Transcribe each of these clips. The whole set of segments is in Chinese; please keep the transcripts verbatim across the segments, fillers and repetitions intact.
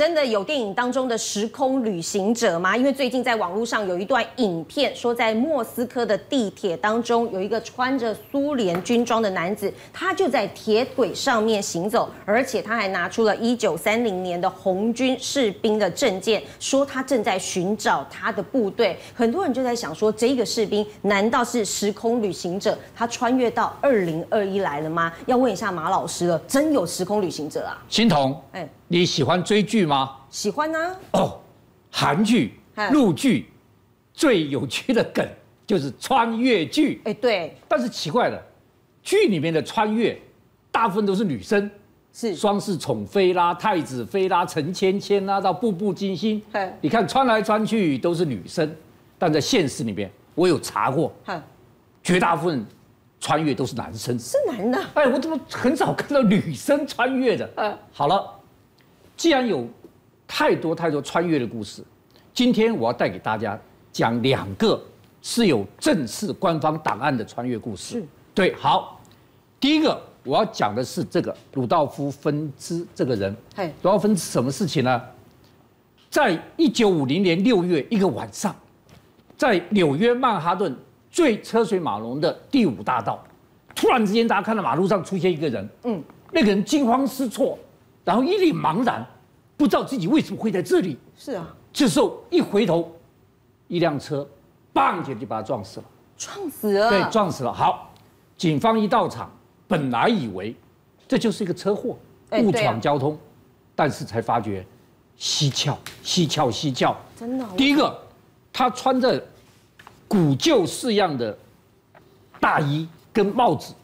真的有电影当中的时空旅行者吗？因为最近在网络上有一段影片，说在莫斯科的地铁当中，有一个穿着苏联军装的男子，他就在铁轨上面行走，而且他还拿出了一九三零年的红军士兵的证件，说他正在寻找他的部队。很多人就在想说，这个士兵难道是时空旅行者？他穿越到二零二一来了吗？要问一下马老师了，真有时空旅行者啊？欣彤，哎、欸。 你喜欢追剧吗？喜欢啊。哦，韩剧、陆剧最有趣的梗就是穿越剧。哎，对。但是奇怪了，剧里面的穿越大部分都是女生，是双世宠妃啦、太子妃啦、陈芊芊啦，到步步惊心。你看穿来穿去都是女生，但在现实里面，我有查过，绝大部分穿越都是男生。是男的。哎，我怎么很少看到女生穿越的？嗯，好了。 既然有太多太多穿越的故事，今天我要带给大家讲两个是有正式官方档案的穿越故事。对，好，第一个我要讲的是这个鲁道夫芬兹这个人。鲁道夫芬兹什么事情呢？在一九五零年六月一个晚上，在纽约曼哈顿最车水马龙的第五大道，突然之间大家看到马路上出现一个人，嗯，那个人惊慌失措。 然后一脸茫然，不知道自己为什么会在这里。是啊，这时候一回头，一辆车，砰！就把他撞死了。撞死了。对，撞死了。好，警方一到场，本来以为这就是一个车祸，误闯交通，欸啊、但是才发觉蹊跷，蹊跷，蹊跷。真的。第一个，他穿着古旧式样的大衣跟帽子，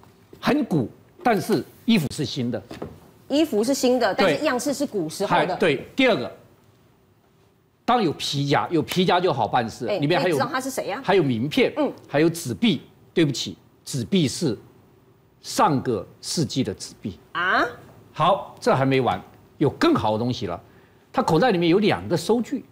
很古，但是衣服是新的。 衣服是新的，但是样式是古时候的。对，第二个，当然有皮夹，有皮夹就好办事。欸、里面还有知道他是谁呀、啊？还有名片，嗯，还有纸币。对不起，纸币是上个世纪的纸币啊。好，这还没完，有更好的东西了。他口袋里面有两个收据，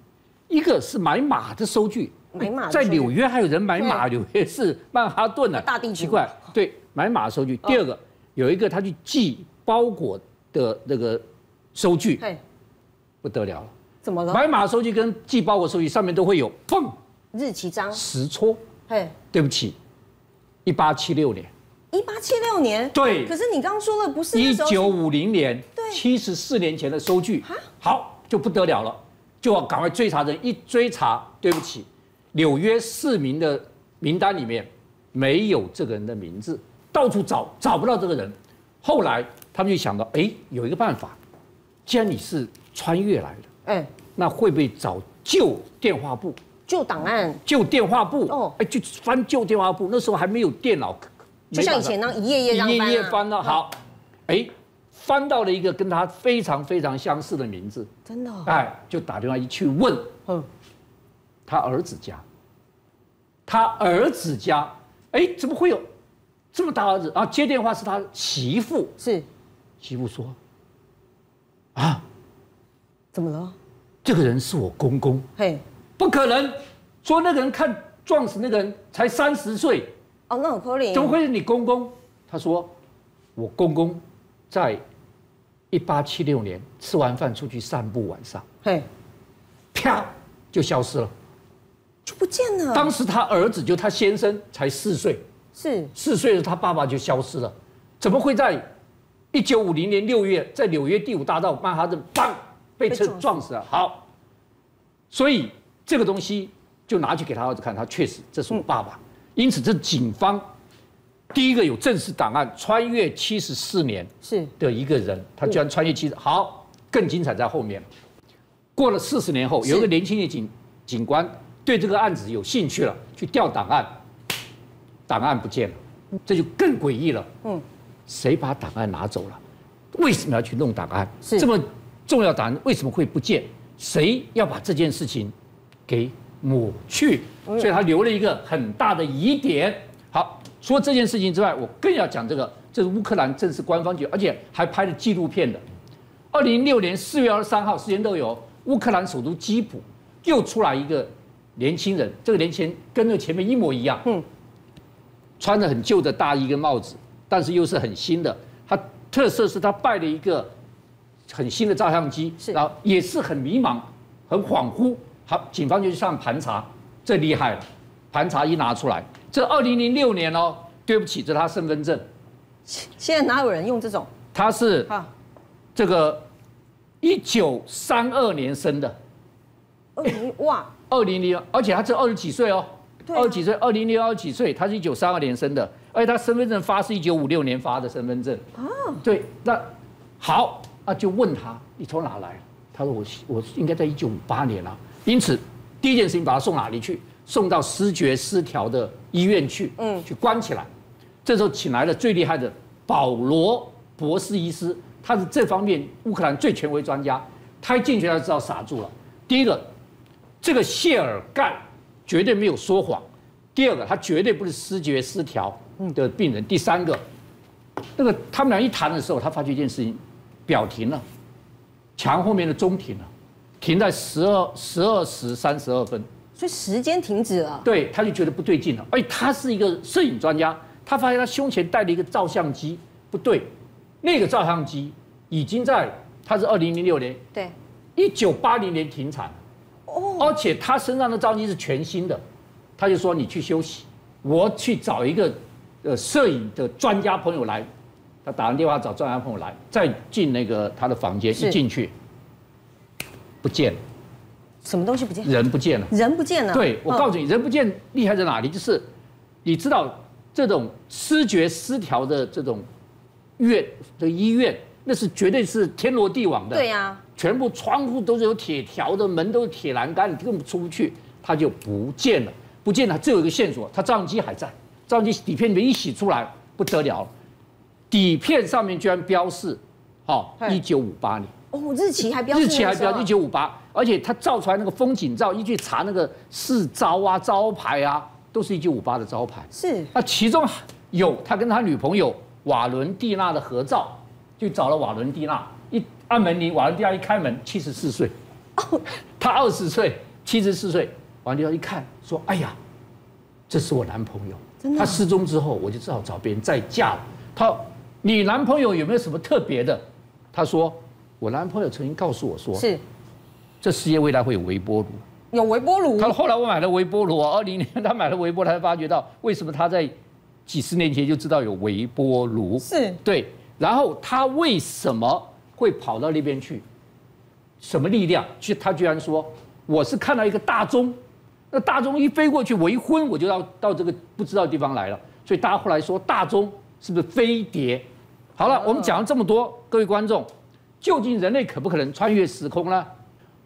一个是买马的收据，买马在纽约还有人买马，纽约是曼哈顿的、啊、大地主。奇怪，对，买马的收据。第二个，哦、有一个他去寄包裹。 的那个收据，不得了了，怎么了？买马收据跟寄包裹收据上面都会有砰日期章实戳，嘿，对不起，一八七六年，一八七六年，对，可是你刚刚说了不是一九五零年，对，七十四年前的收据，好就不得了了，就要赶快追查人，一追查，对不起，纽约市民的名单里面没有这个人的名字，到处找找不到这个人，后来。 他们就想到，哎，有一个办法，既然你是穿越来的，哎，那会不会找旧电话簿、旧档案、旧电话簿？哦，哎，去翻旧电话簿，那时候还没有电脑，就像以前那一页页一页页翻了。好，哎，翻到了一个跟他非常非常相似的名字，真的，哎，就打电话一去问，嗯，他儿子家，他儿子家，哎，怎么会有这么大儿子？然后接电话是他媳妇，是。 媳妇说：“啊，怎么了？这个人是我公公。嘿，不可能！说那个人看撞死那个人才三十岁。哦，那很可怜。怎么会是你公公？他说，我公公在一八七六年吃完饭出去散步，晚上，嘿，啪就消失了，就不见了。当时他儿子就他先生才四岁，是四岁的他爸爸就消失了，怎么会在？” 一九五零年六月，在纽约第五大道曼哈顿，砰，被车撞死了。好，所以这个东西就拿去给他儿子看，他确实这是我爸爸。嗯、因此，这警方第一个有正式档案穿越七十四年是的一个人，他居然穿越七十。好，更精彩在后面。过了四十年后，有一个年轻的警警官对这个案子有兴趣了，去调档案，档案不见了，这就更诡异了。嗯。 谁把档案拿走了？为什么要去弄档案？是这么重要档案为什么会不见？谁要把这件事情给抹去？所以他留了一个很大的疑点。好，除了这件事情之外，我更要讲这个，这是乌克兰正式官方局，而且还拍了纪录片的。二零零六年四月二十三号，时间都有，乌克兰首都基辅又出来一个年轻人，这个年轻人跟那前面一模一样，嗯，穿着很旧的大衣跟帽子。 但是又是很新的，它特色是它戴了一个很新的照相机，然后也是很迷茫、很恍惚。好，警方就去上盘查，这厉害了，盘查一拿出来，这二零零六年哦，对不起，这是他身份证。现在哪有人用这种？他是这个一九三二年生的。 二零哇，二零零，而且他只有二十几岁哦，二十、啊、几岁，二零零二十几岁，他是一九三二年生的，而且他身份证发是一九五六年发的身份证啊，对，那好，那就问他你从哪来？他说我我应该在一九五八年啊，因此第一件事情把他送哪里去？送到失觉失调的医院去，嗯，去关起来。这时候请来了最厉害的保罗博士医师，他是这方面乌克兰最权威专家，他一进去他就知道傻住了。第一个。 这个谢尔盖绝对没有说谎。第二个，他绝对不是失觉失调的病人。第三个，那个他们俩一谈的时候，他发觉一件事情：表停了，墙后面的钟停了，停在十二十二时三十二分，所以时间停止了。对，他就觉得不对劲了。而且他是一个摄影专家，他发现他胸前带了一个照相机，不对，那个照相机已经在他是二零零六年，对，一九八零年停产。 而且他身上的照相机是全新的，他就说你去休息，我去找一个呃摄影的专家朋友来，他打完电话找专家朋友来，再进那个他的房间，一进去不见了，什么东西不见？人不见了，人不见了。对，我告诉你，人不见厉害在哪里？就是你知道这种失觉失调的这种院的医院，那是绝对是天罗地网的。对呀。 全部窗户都是有铁条的，门都是铁栏杆，你根本出不去，他就不见了，不见了。只有一个线索，他照相机还在，照相机底片里面一洗出来，不得了，底片上面居然标示，哦，一九五八年，哦，日期还标，日期还标一九五八，而且他照出来那个风景照，一去查那个市招啊、招牌啊，都是一九五八的招牌。是，那其中有他跟他女朋友瓦伦蒂娜的合照，就找了瓦伦蒂娜。 按门铃，瓦伦蒂娜一开门，七十四岁，哦，他二十岁，七十四岁。瓦伦蒂娜一看，说：“哎呀，这是我男朋友。真的啊？”他失踪之后，我就只好找别人再嫁了。他，你男朋友有没有什么特别的？他说：“我男朋友曾经告诉我说，是，这世界未来会有微波炉，有微波炉。他后来我买了微波炉，二零年他买了微波，他才发觉到为什么他在几十年前就知道有微波炉，是对。然后他为什么？” 会跑到那边去，什么力量？去他居然说我是看到一个大钟，那大钟一飞过去，我一昏我就要到这个不知道的地方来了。所以大家后来说大钟是不是飞碟？好了，我们讲了这么多，各位观众，究竟人类可不可能穿越时空呢？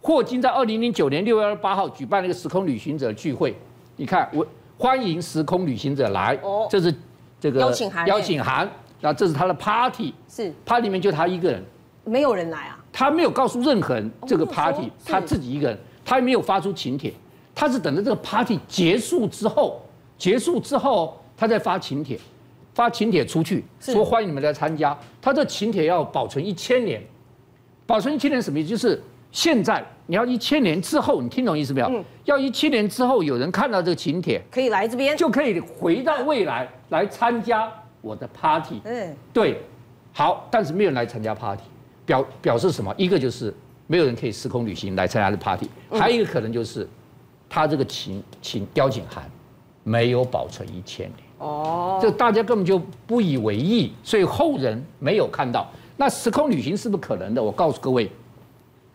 霍金在二零零九年六月二十八号举办了一个时空旅行者聚会，你看我欢迎时空旅行者来，这是这个邀请函，邀请函，然后这是他的 party， 是 party 里面就他一个人。 没有人来啊！他没有告诉任何人这个 party， 他自己一个人，他也没有发出请帖，他是等着这个 party 结束之后，结束之后他再发请帖，发请帖出去说欢迎你们来参加。他这请帖要保存一千年，保存一千年什么意思？就是现在你要一千年之后，你听懂意思没有？嗯、要一千年之后有人看到这个请帖，可以来这边，就可以回到未来来参加我的 party。嗯，对，好，但是没有人来参加 party。 表表示什么？一个就是没有人可以时空旅行来参加的 party， 还有一个可能就是他这个请请邀请函没有保存一千年哦，这大家根本就不以为意，所以后人没有看到。那时空旅行是不可能的。我告诉各位，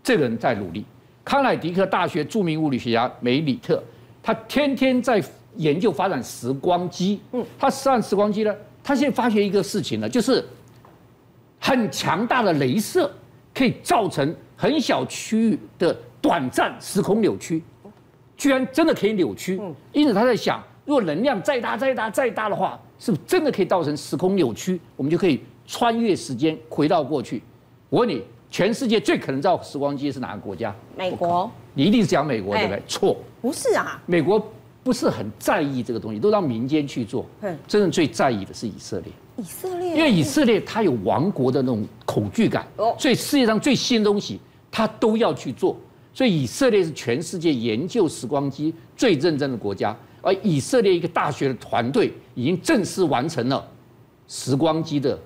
这个人在努力。康乃狄克大学著名物理学家梅里特，他天天在研究发展时光机。嗯，他发展时光机呢，他现在发现一个事情呢，就是。 很强大的雷射可以造成很小区域的短暂时空扭曲，居然真的可以扭曲。因此他在想，如果能量再大、再大、再大的话，是不是真的可以造成时空扭曲？我们就可以穿越时间回到过去。我问你，全世界最可能造时光机是哪个国家？美国。你一定是讲美国对不对？错，不是啊。美国不是很在意这个东西，都让民间去做。真正最在意的是以色列。 以色列，因为以色列它有亡国的那种恐惧感，所以世界上最新的东西它都要去做。所以以色列是全世界研究时光机最认真的国家，而以色列一个大学的团队已经正式完成了时光机的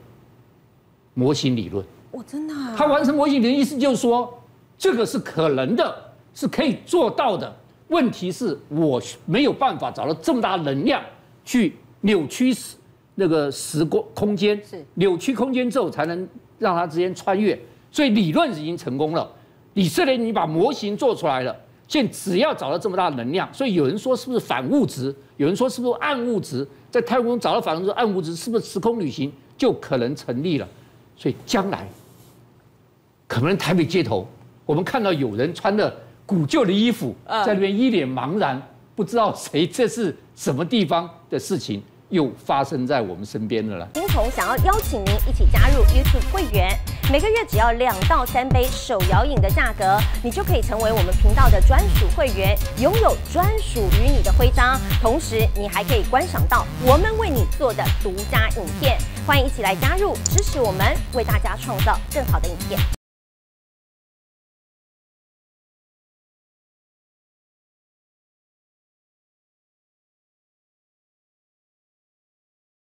模型理论。哦，真的、啊。他完成模型理论意思就是说，这个是可能的，是可以做到的。问题是我没有办法找到这么大能量去扭曲时那个时光空间，是扭曲空间之后才能让它之间穿越。所以理论已经成功了，以色列你把模型做出来了。 现在只要找到这么大的能量，所以有人说是不是反物质？有人说是不是暗物质？在太空中找到反物质、暗物质，是不是时空旅行就可能成立了？所以将来可能台北街头，我们看到有人穿着古旧的衣服，在那边一脸茫然，不知道谁这是什么地方的事情，又发生在我们身边了啦。金童想要邀请您一起加入 YouTube 会员。 每个月只要两到三杯手摇饮的价格，你就可以成为我们频道的专属会员，拥有专属于你的徽章。同时，你还可以观赏到我们为你做的独家影片。欢迎一起来加入，支持我们，为大家创造更好的影片。